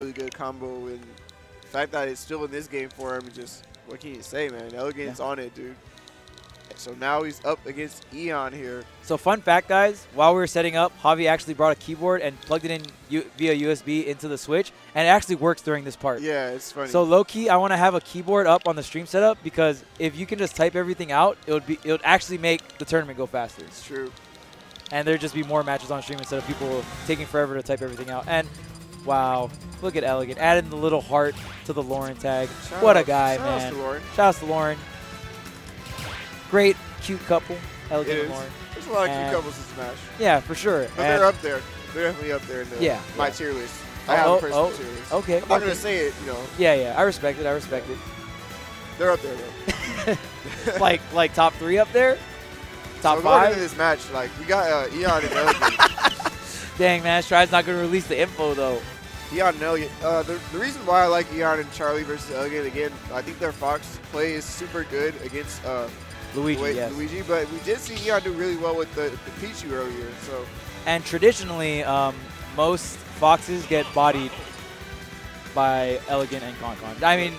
really good combo, and the fact that it's still in this game for him, just what can you say, man? Elegant's on it, dude. So now he's up against Eon here. So fun fact, guys, while we were setting up, Javi actually brought a keyboard and plugged it in via USB into the Switch, and it actually works during this part. Yeah, it's funny. So low-key, I want to have a keyboard up on the stream setup, because if you can just type everything out, it would actually make the tournament go faster. It's true. And there'd just be more matches on stream instead of people taking forever to type everything out. And wow, look at Elegant, adding the little heart to the Lauren tag. What a guy, man. Shout out to Lauren. Shout out to Lauren. Great, cute couple, Elegant and Lauren. There's a lot of cute couples in Smash. Yeah, for sure. But and they're up there. They're definitely up there in the, my tier list. I have a personal tier list. Okay. I'm not going to say it, you know. Yeah, yeah. I respect it. I respect it. They're up there, though. like top three up there? Top five? In this match, like, we got Eon and Elegant. Dang, man. Stride's not going to release the info, though. Eon and Elegant. The reason why I like Eon and Charlie versus Elegant, again, I think their Fox play is super good against... Luigi, but we did see Eon do really well with the Pichu earlier. So, and traditionally, most foxes get bodied by Elegant and Concon. I mean,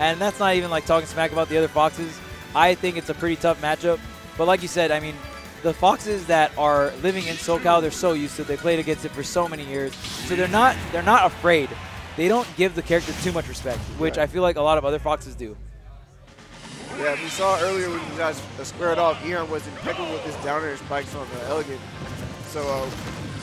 and that's not even like talking smack about the other foxes. I think it's a pretty tough matchup. But like you said, I mean, the foxes that are living in SoCal, they're so used to it. They played against it for so many years, so they're not afraid. They don't give the character too much respect, which I feel like a lot of other foxes do. Yeah, we saw earlier when you guys squared off, Eon was impeccable with his down air spikes on Elegant. So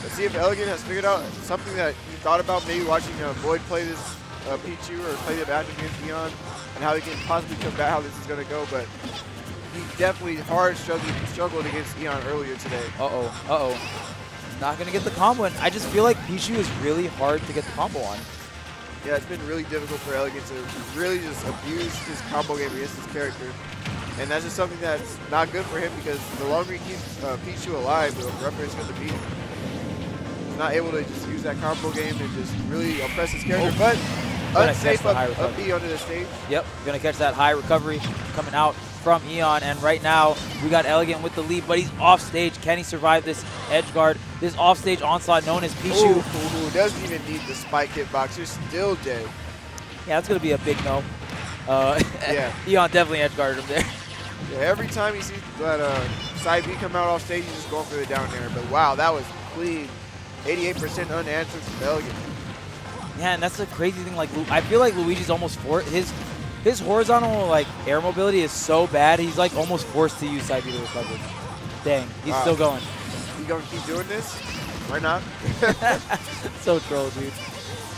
let's see if Elegant has figured out something that you thought about maybe watching Boyd play this Pichu or play the match against Eon, and how he can possibly combat how this is going to go. But he definitely struggled against Eon earlier today. Uh-oh, uh-oh. Not going to get the combo in. I just feel like Pichu is really hard to get the combo on. Yeah, it's been really difficult for Elegant to really just abuse his combo game against his character. And that's just something that's not good for him, because the longer he keeps Pichu alive, the rougher it's going to be. He's not able to just use that combo game and just really oppress his character. But unsafe up B onto the stage. Yep, going to catch that high recovery coming out from Eon. And right now, we got Elegant with the lead, but he's off stage. Can he survive this edge guard, this offstage onslaught known as Pichu? Who doesn't even need the spike hitbox. You're still dead. Yeah, that's going to be a big no. Yeah. Eon definitely edge guarded him there. Yeah, every time he sees that side B come out off stage, he's just going for the down air. But wow, that was clean. 88% unanswered from Elegant. Yeah, and that's the crazy thing. Like, I feel like Luigi's almost his horizontal like air mobility is so bad, he's like almost forced to use side B to recover. Dang, he's still going. You gonna keep doing this? Why not? So troll, dude.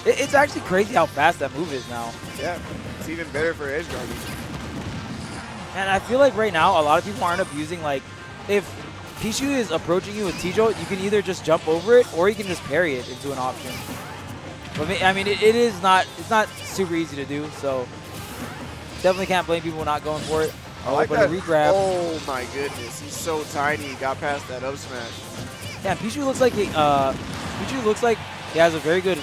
It's actually crazy how fast that move is now. Yeah, it's even better for edge guarding. And I feel like right now a lot of people aren't abusing, like, if Pichu is approaching you with T-Jolt, you can either just jump over it or you can just parry it into an option. But I mean, it's not super easy to do, so definitely can't blame people not going for it. Oh, like but a regrab. Oh my goodness, he's so tiny. He got past that up smash. Yeah, Pichu looks like he has a very good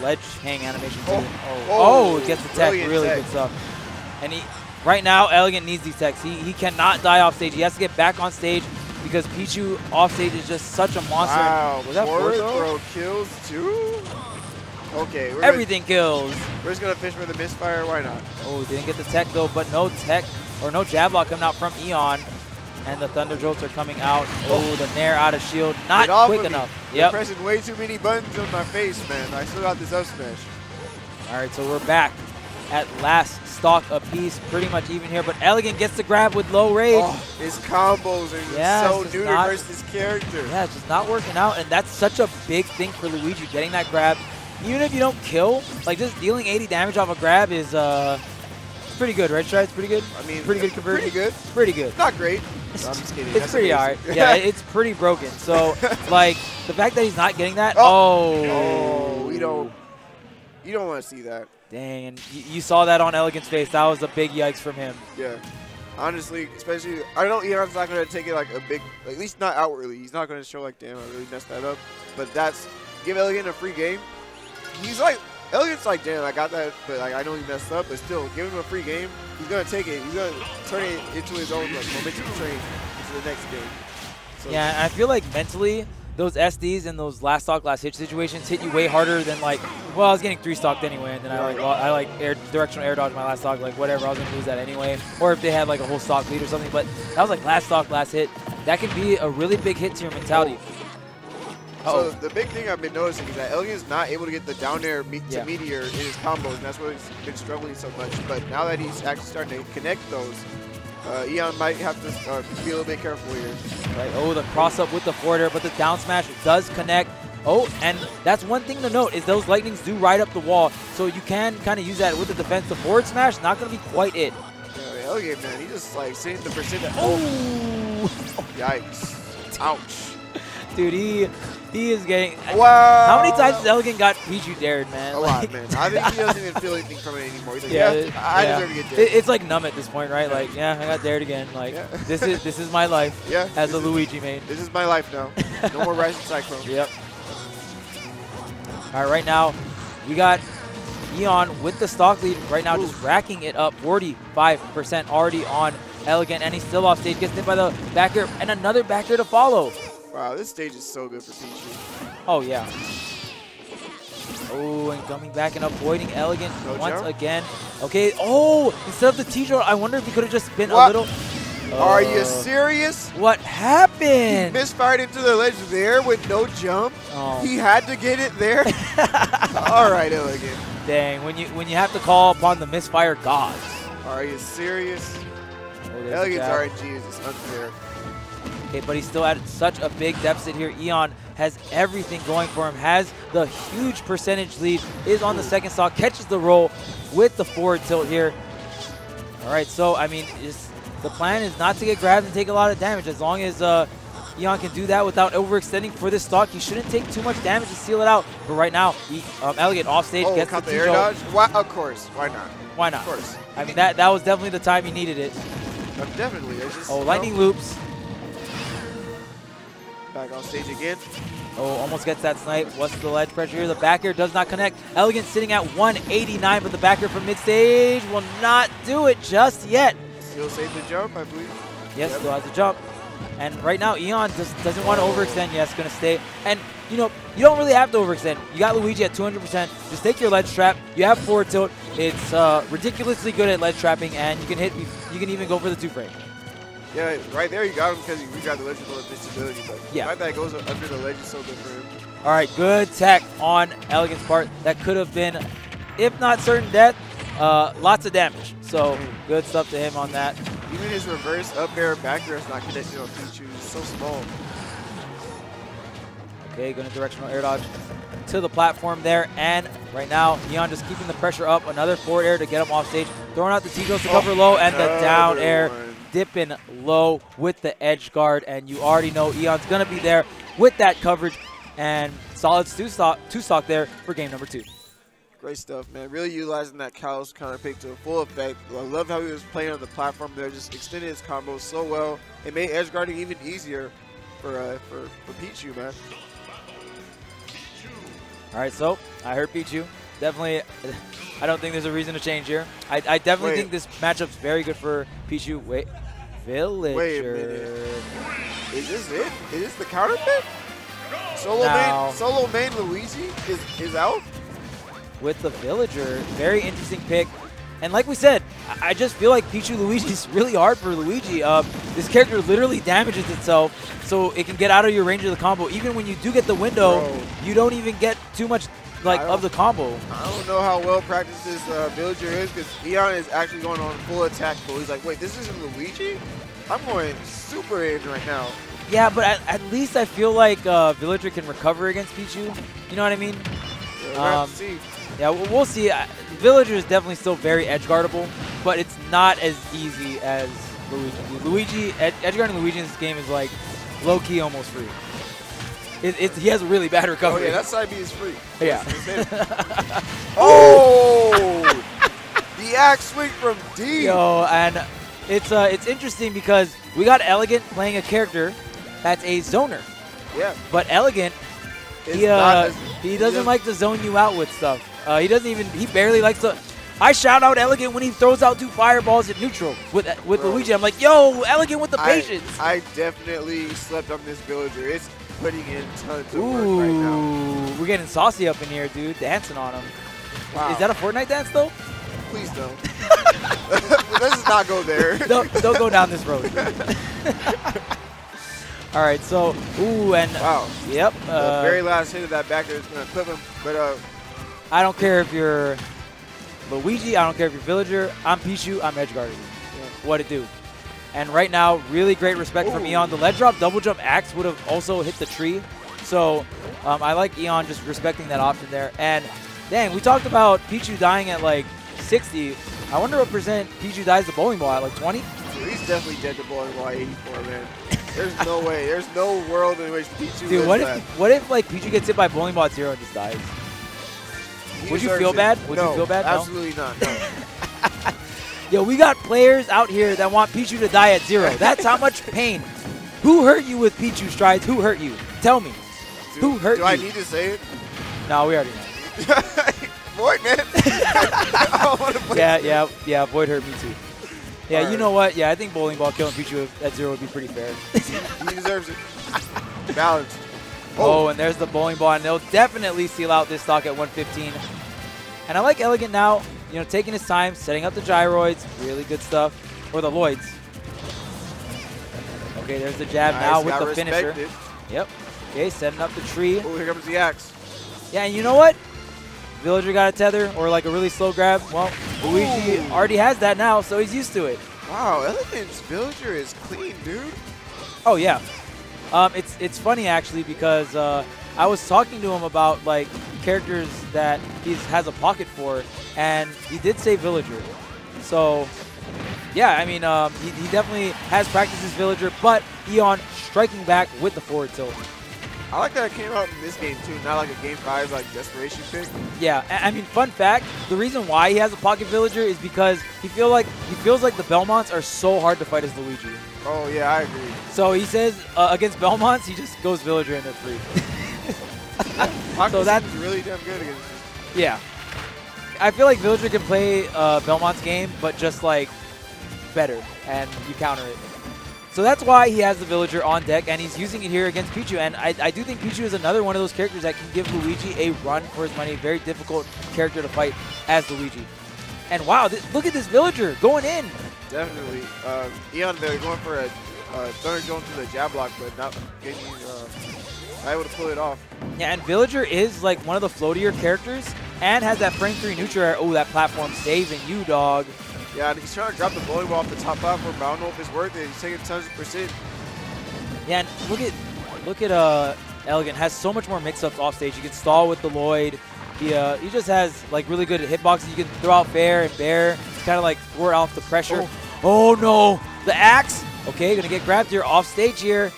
ledge hang animation too. Oh, gets the tech, really good stuff. And he, right now, Elegant needs these techs. He cannot die off stage. He has to get back on stage because Pichu off stage is just such a monster. Wow, was that forward throw kills too? Okay, everything kills. We're just gonna fish with a misfire. Why not? Oh, didn't get the tech though, but no tech. Or no jab lock coming out from Eon. And the Thunder Jolts are coming out. Oh, the Nair out of shield. Not quick enough. Yep. You're pressing way too many buttons on my face, man. I still got this up smash. All right, so we're back at last stock apiece. Pretty much even here. But Elegant gets the grab with low rage. Oh, his combos are so new versus his character. Yeah, it's just not working out. And that's such a big thing for Luigi, getting that grab. Even if you don't kill, like just dealing 80 damage off a grab is... pretty good, right, Stride's pretty good? I mean, pretty good conversion. Pretty good. Pretty good. Not great. No, I'm just kidding. It's pretty alright. Yeah, it's pretty broken. So, like, the fact that he's not getting that, oh. You don't want to see that. Dang, and you saw that on Elegant's face. That was a big yikes from him. Yeah. Honestly, especially, I know Eon's not going to take it like a big, at least not outwardly. He's not going to show like, damn, I really messed that up. But that's, give Elegant a free game. He's like, Elegant's like, damn, I got that, but like, I know he messed up, but still, give him a free game. He's going to take it. He's going to turn it into his own, like, momentum train into the next game. So yeah, I feel like mentally, those SDs and those last stock, last hitch situations hit you way harder than like, well, I was getting three stocked anyway, and then I like directional air dodge my last stock, like whatever, I was gonna lose that anyway. Or if they had like a whole stock lead or something, but that was like last stock, last hit. That can be a really big hit to your mentality. So the big thing I've been noticing is that Elegant is not able to get the down air to meteor in his combos, and that's why he's been struggling so much. But now that he's actually starting to connect those, Eon might have to be a little bit careful here. Right. Oh, the cross up with the forward air, but the down smash does connect. Oh, and that's one thing to note is those lightnings do ride up the wall, so you can kind of use that with the defense. The forward smash not going to be quite it. Elegant, man, he just like seeing the percent. Oh, yikes! Ouch. Dude, he is getting... Wow. How many times has Elegant got Pichu dared, man? A lot, man. I think he doesn't even feel anything from it anymore. He's like, yeah, I deserve to get dared. It's like numb at this point, right? Like, yeah, I got dared again. Like, this is my life as a Luigi main. This is my life now. No more Rising Cyclone. Yep. All right, right now, we got Eon with the stock lead. Right now, just racking it up. 45% already on Elegant, and he's still off stage. Gets hit by the back air, and another back air to follow. Wow, this stage is so good for Pichu. Oh, yeah. Oh, and coming back and avoiding Elegant once again. Okay, oh, instead of the T-Draw, I wonder if he could have just been a little... Are you serious? What happened? He misfired into the ledge there with no jump. Oh. He had to get it there. All right, Elegant. Dang, when you have to call upon the misfire gods. Are you serious? Oh, Elegant's RNG is just unfair. Okay, but he's still at such a big deficit here. Eon has everything going for him, has the huge percentage lead, is on the second stock, catches the roll with the forward tilt here. All right, so, I mean, the plan is not to get grabbed and take a lot of damage. As long as Eon can do that without overextending for this stock, he shouldn't take too much damage to seal it out. But right now, Elegant off stage gets the air dodge. Why, of course, why not? Why not? Of course. I mean, that was definitely the time he needed it. Definitely. Lightning loops. Back on stage again. Oh, almost gets that snipe. What's the ledge pressure here? The back air does not connect. Elegant sitting at 189, but the back air from mid-stage will not do it just yet. Still save the jump, I believe. Yes, still has the jump. And right now, Eon just doesn't want to overextend. Yes, going to stay. And, you know, you don't really have to overextend. You got Luigi at 200%. Just take your ledge trap. You have forward tilt. It's ridiculously good at ledge trapping, and you can even go for the two frame. Yeah, right there you got him because you got the ledge with invincibility, but the fact that it goes under the ledge is so good for him. All right, good tech on Elegant's part. That could have been, if not certain death, lots of damage. So good stuff to him on that. Even his reverse up air back air is not connected on Pichu. He's so small. Okay, going to directional air dodge to the platform there, and right now, Eon just keeping the pressure up. Another forward air to get him off stage. Throwing out the T-Draws to cover low, and the down air. Dipping low with the edge guard, and you already know Eon's gonna be there with that coverage, and solid two stock there for game number 2. Great stuff, man. Really utilizing that Kalos counter pick to a full effect. I love how he was playing on the platform there, just extended his combos so well. It made edge guarding even easier for Pichu, man. All right, so I heard Pichu. Definitely, I don't think there's a reason to change here. I definitely think this matchup's very good for Pichu. Wait, Villager. Wait a minute. Is this it? Is this the counter pick? Solo main Luigi is out? With the Villager, very interesting pick. And like we said, I just feel like Pichu Luigi's really hard for Luigi. This character literally damages itself, so it can get out of your range of the combo. Even when you do get the window, you don't even get too much of the combo. I don't know how well practiced this Villager is, because Eon is actually going on full attack mode. He's like, wait, this isn't Luigi? I'm going super edge right now. Yeah, but at least I feel like Villager can recover against Pichu. You know what I mean? Yeah, we'll see. Villager is definitely still very edge guardable, but it's not as easy as Luigi. Edge guarding Luigi in this game is like low-key almost free. He has a really bad recovery. Oh, yeah, that side B is free. Yeah. The axe swing from D. Yo, and it's interesting because we got Elegant playing a character that's a zoner. Yeah. But Elegant, he doesn't like to zone you out with stuff. He barely likes to. I shout out Elegant when he throws out 2 fireballs at neutral with Luigi. I'm like, yo, Elegant with the patience. I definitely slept on this Villager. It's putting in tons of work right now. We're getting saucy up in here, dude. Dancing on him. Wow. Is that a Fortnite dance, though? Please don't. Let's just not go there. Don't go down this road. All right, so, and wow. Yep. The very last hit of that backer is going to clip him. But I don't care if you're Luigi. I don't care if you're Villager. I'm Pichu. I'm edge guarding. Yeah. What it do? And right now, really great respect from Eon. The ledge drop double jump axe would have also hit the tree. So I like Eon just respecting that option there. And dang, we talked about Pichu dying at like 60. I wonder what percent Pichu dies the bowling ball at, like 20? He's definitely dead to bowling ball at 84, man. There's no way. There's no world in which Pichu Dude, what if like Pichu gets hit by bowling ball at 0 and just dies? Would you feel bad? Would you feel bad? Absolutely not. No. Yo, we got players out here that want Pichu to die at 0. That's how much pain. Who hurt you with Pichu strides? Who hurt you? Tell me. Who hurt you? Do I need to say it? No, we already know. Void, man. Yeah, Void hurt me too. Yeah, you know what? Yeah, I think bowling ball killing Pichu at 0 would be pretty fair. He deserves it. Balanced. Oh, and there's the bowling ball, and they'll definitely seal out this stock at 115. And I like Elegant now, you know, taking his time, setting up the gyroids, really good stuff, or the Lloyds. Okay, there's the jab now with the finisher. Yep. Okay, setting up the tree. Oh, here comes the axe. Yeah, and you know what? Villager got a tether or like a really slow grab. Well, Luigi already has that now, so he's used to it. Wow, Elegant's Villager is clean, dude. Oh, yeah. It's funny actually because I was talking to him about like characters that he has a pocket for, and he did say Villager. So yeah, I mean he definitely has practiced his Villager, but Eon striking back with the forward tilt. I like that it came out in this game too, not like a game 5 like desperation pick. Yeah, I mean fun fact, the reason why he has a pocket Villager is because he feels like the Belmonts are so hard to fight as Luigi. Oh yeah, I agree. So he says against Belmonts, he just goes Villager and they're free. So that's really damn good against him. Yeah, I feel like Villager can play Belmont's game, but just like better, and you counter it. So that's why he has the Villager on deck, and he's using it here against Pichu. And I do think Pichu is another one of those characters that can give Luigi a run for his money. Very difficult character to fight as Luigi. And wow, look at this Villager going in. Definitely. Eon, they're going for a third going to the jab block, but not getting able to pull it off. Yeah, and Villager is like one of the floatier characters and has that frame 3 neutral air. Oh, that platform saving you, dog. Yeah, and he's trying to grab the bowling ball off the top platform, but I don't know if it's worth it. He's taking tons of percent. Yeah, and look at Elegant. Has so much more mix-ups off stage. You can stall with the Lloyd. He just has like really good hitboxes. You can throw out fair and bear. Kind of like wore off the pressure. Oh no, the axe. Okay, gonna get grabbed here off stage here.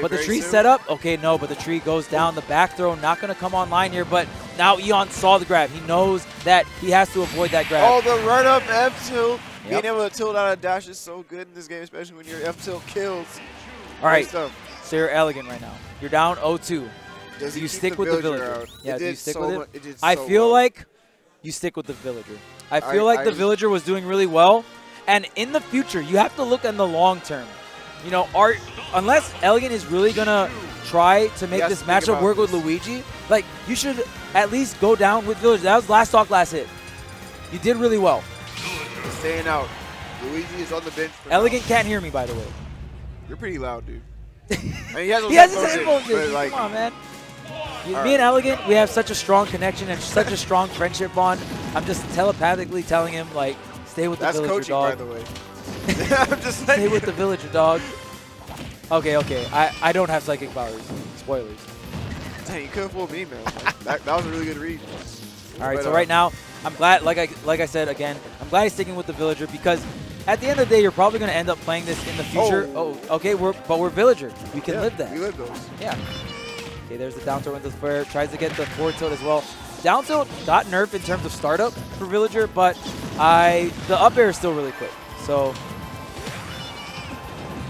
But the tree's set up. Okay, no, but the tree goes down. The back throw not gonna come online here. But now Eon saw the grab. He knows that he has to avoid that grab. Oh, the run up F tilt. Yep. Being able to tilt out a dash is so good in this game, especially when your F tilt kills. All right, so you're Elegant right now. You're down 0-2. Do you stick with the Villager? Yeah, do you stick with it? I feel like you stick with the Villager. I feel like the Villager was doing really well. And in the future, you have to look in the long term. You know, unless Elegant is really going to try to make this matchup work with Luigi, like, you should at least go down with Villager. That was last stock, last hit. You did really well. He's staying out. Luigi is on the bench. Elegant can't hear me, by the way. You're pretty loud, dude. I mean, he has his headphones in. Like, come on, man. Me and Elegant, we have such a strong connection and such a strong friendship bond. I'm just telepathically telling him, like, stay with the Villager, dog. That's coaching, by the way. I'm just like, stay with the Villager, dog. Okay. I don't have psychic powers. Spoilers. Dang, you couldn't fool me, man. Like, that was a really good read. All right, so right now, I'm glad, like I said again, I'm glad he's sticking with the Villager because at the end of the day, you're probably going to end up playing this in the future. Okay, but we're Villager. We can live that. We live those. Yeah. Okay, there's the down tilt into the flare. Tries to get the forward tilt as well. Down tilt got nerfed in terms of startup for Villager, but the up air is still really quick. So,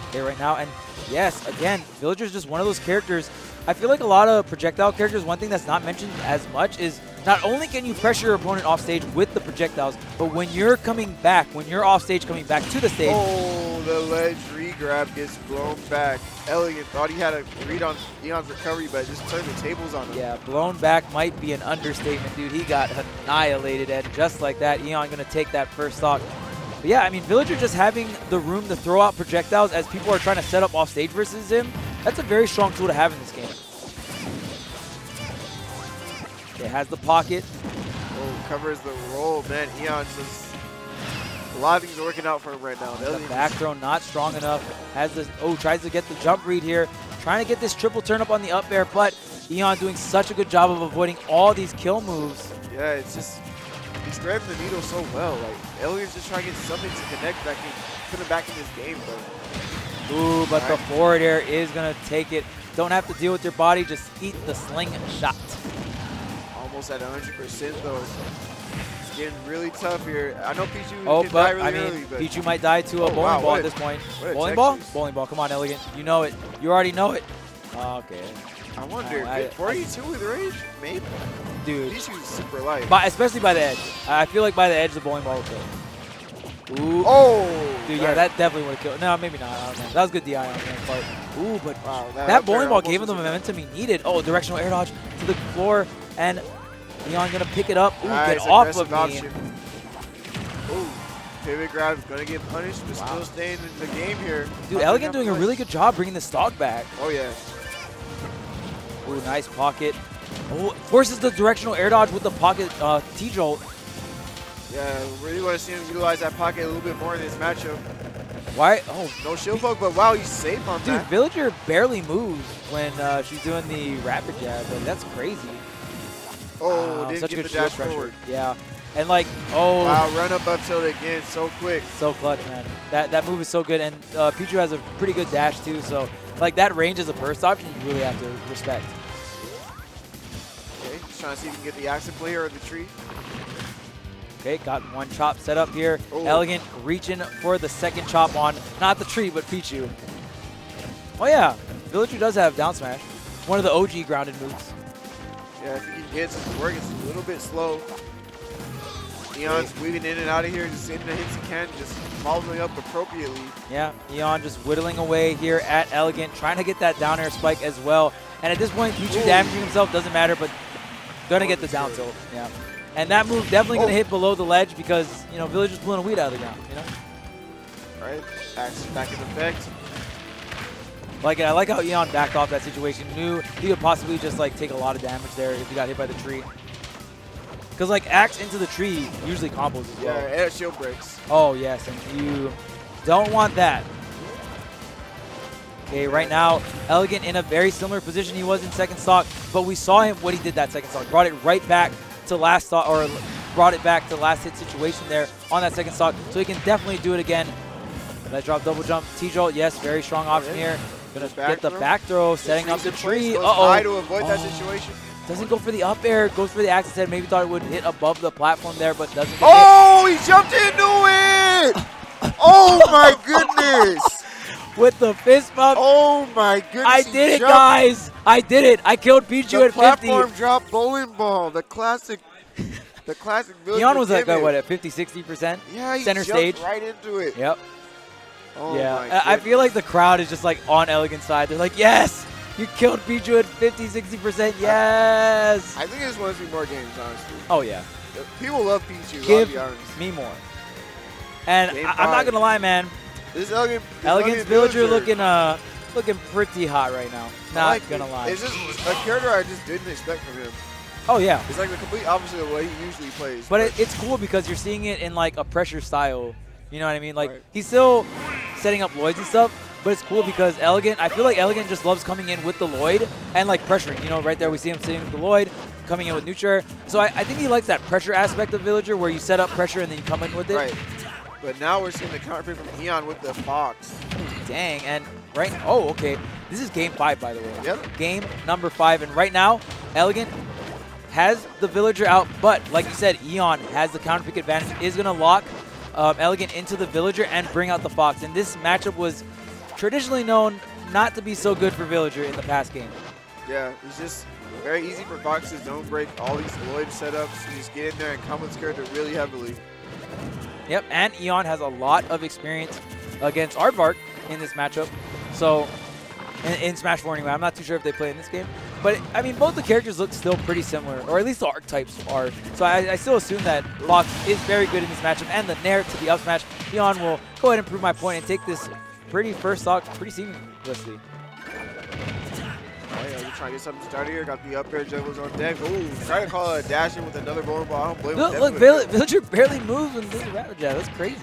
okay, right now, and yes, again, Villager is just one of those characters. I feel like a lot of projectile characters, one thing that's not mentioned as much is not only can you pressure your opponent off stage with the projectiles, but when you're coming back, when you're off stage coming back to the stage, the ledge re-grab gets blown back. Elegant thought he had a read on Eon's recovery, but just turned the tables on him. Yeah, blown back might be an understatement, dude. He got annihilated, and just like that, Eon going to take that first stock. But yeah, I mean, Villager just having the room to throw out projectiles as people are trying to set up off stage versus him, that's a very strong tool to have in this game. It has the pocket. Oh, covers the roll, man. Eon's just... a lot of things are working out for him right now. The back throw not strong enough. Has this, oh, tries to get the jump read here. Trying to get this triple turn up on the up air, but Eon doing such a good job of avoiding all these kill moves. Yeah, it's just, he's grabbing the needle so well. Like, Elegant's just trying to get something to connect back and put him back in this game, though. Ooh, but the forward air is going to take it. Don't have to deal with your body, just eat the sling shot. Almost at 100% though. Getting really tough here. I know Pichu can die really early, but Pichu might die to a bowling ball at this point. Bowling ball? Bowling ball. Come on, Elegant. You know it. You already know it. Okay. I wonder. 42 with range? Maybe. Dude. Pichu's super light. Especially by the edge. I feel like by the edge, the bowling ball would kill. Ooh. Oh. Dude, yeah, that definitely would have killed. No, maybe not. I don't know. That was good DI on that part. Ooh, but wow, that bowling ball gave him the momentum he needed. Oh, directional air dodge to the floor and... Eon gonna pick it up. Ooh, get off of me. Ooh, pivot grab is gonna get punished, but still staying in the game here. Dude, Elegant doing a really good job bringing the stock back. Oh, yeah. Ooh, nice pocket. Oh, forces the directional air dodge with the pocket T-Jolt. Yeah, really want to see him utilize that pocket a little bit more in this matchup. Why? Oh, no shield poke, but wow, he's safe on that. Dude, Villager barely moves when she's doing the rapid jab, but that's crazy. Oh, didn't get the dash forward. Yeah, and like, oh. Wow, run up tilt again, so quick. So clutch, man. That move is so good, and Pichu has a pretty good dash too, so like that range as a burst option, you really have to respect. Okay, just trying to see if you can get the accent player or the tree. Okay, got one chop set up here. Oh. Elegant reaching for the second chop on, not the tree, but Pichu. Oh yeah, Villager does have down smash. One of the OG grounded moves. Yeah, if he can get some work, it's a little bit slow. Eon's weaving in and out of here, just hitting the hits he can, just following up appropriately. Yeah, Eon just whittling away here at Elegant, trying to get that down air spike as well. And at this point, Pichu damaging himself doesn't matter, but gonna get the down tilt. Yeah, and that move definitely gonna hit below the ledge because you know Villager's pulling a weed out of the ground. You know. All right, back in effect. Like, I like how Eon backed off that situation. Knew he could possibly just like take a lot of damage there if he got hit by the tree. Because like axe into the tree usually combos as well. Yeah, air shield breaks. Oh yes, and you don't want that. Okay, right now Elegant in a very similar position he was in second stock, but we saw him what he did that second stock. Brought it right back to last stock, or brought it back to last hit situation there on that second stock. So he can definitely do it again. That drop double jump, T-Jolt. Yes, very strong option here. Gonna get the back throw, setting up the tree. Uh-oh. To avoid that situation. Doesn't go for the up air, goes for the axe instead. Maybe thought it would hit above the platform there, but doesn't. Oh, he jumped into it! Oh my goodness! With the fist bump. Oh my goodness! I did it, guys! I did it! I killed Pichu at 50. The platform drop bowling ball, the classic. The classic. Eon was like what at 50, 60%. Yeah, he center stage. Right into it. Yep. Oh yeah, I feel like the crowd is just like on Elegant's side. They're like, yes, you killed Pichu at 50, 60%. Yes. I think there's supposed to be more games, honestly. Oh, yeah. People love Pichu. Give me more. And I'm not going to lie, man. This Elegant's Villager looking looking pretty hot right now. Not like going to lie. It's just a character I just didn't expect from him. Oh, yeah. It's like the complete opposite of what he usually plays. But it's cool because you're seeing it in like a pressure style. You know what I mean? Like, he's still setting up Lloyds and stuff, but it's cool because Elegant, I feel like Elegant just loves coming in with the Lloyd and like pressuring. You know, right there we see him sitting with the Lloyd, coming in with neutral. So I think he likes that pressure aspect of Villager where you set up pressure and then you come in with it. Right. But now we're seeing the counterpick from Eon with the Fox. Dang, and right, oh, okay. This is game 5, by the way. Yep. Game number 5, and right now, Elegant has the Villager out, but like you said, Eon has the counterpick advantage, is gonna lock Elegant into the Villager and bring out the Fox. And this matchup was traditionally known not to be so good for Villager in the past game. Yeah, it's just very easy for Fox to zone break all these Lloyd setups. You just get in there and come with character really heavily. Yep, and Eon has a lot of experience against Aardvark in this matchup. So, in Smash 4 anyway. I'm not too sure if they play in this game. But, I mean, both the characters look still pretty similar, or at least the archetypes are. So I still assume that Fox is very good in this matchup, and the Nair to the up smash. Eon will go ahead and prove my point and take this pretty first stock pretty seamlessly. Oh, yeah, we're trying to get something started here. Got the up air juggles on deck. Ooh, trying to call a dash in with another vulnerable. I don't blame him. Look, Villager barely moves and does a rabbit jab. That's crazy.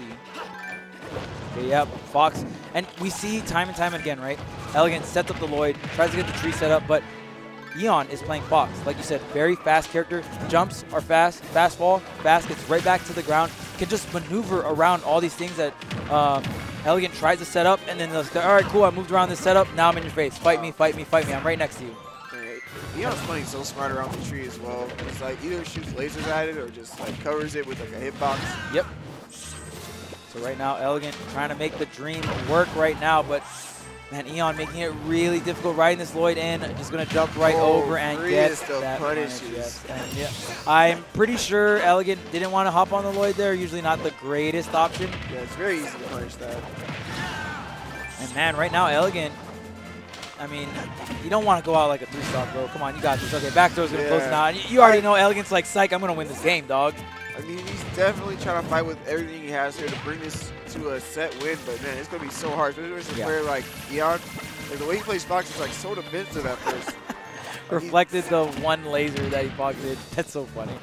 Okay, yeah, Fox. And we see time and time again, right? Elegant sets up the Lloyd, tries to get the tree set up, but Eon is playing Fox. Like you said, very fast character. Jumps are fast, fast fall, fast, gets right back to the ground. Can just maneuver around all these things that Elegant tries to set up, and then they'll say, all right, cool, I moved around this setup, now I'm in your face. Fight me, fight me, fight me, I'm right next to you. Eon's playing so smart around the tree as well. It's like either shoots lasers at it or just like covers it with like a hitbox. Yep. So right now, Elegant trying to make the dream work right now, but man, Eon making it really difficult riding this Lloyd in. Just going to jump right over and get that punish. Yes. And yeah, I'm pretty sure Elegant didn't want to hop on the Lloyd there. Usually not the greatest option. Yeah, it's very easy to punish that. And man, right now, Elegant, I mean, you don't want to go out like a three-stock, bro. Come on, you got this. Okay, back throw's going to close now. You already know Elegant's like, psych, I'm going to win this game, dog. I mean, he's definitely trying to fight with everything he has here to bring this to a set win, but man, it's going to be so hard. Especially where, like, Eon, like, the way he plays Fox is, like, so defensive at first. Reflected the one laser that he pocketed. That's so funny.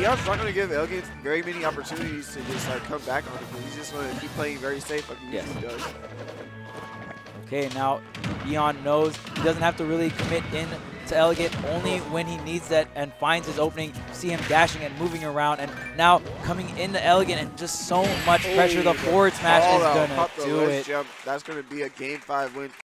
Eon's not going to give Elegant very many opportunities to just, like, come back on him. He's just going to keep playing very safe like he usually does. Okay, now Eon knows he doesn't have to really commit in to Elegant only when he needs that and finds his opening. You see him dashing and moving around, and now coming into Elegant and just so much pressure. The forward smash is going to do it. Jump. That's going to be a game 5 win.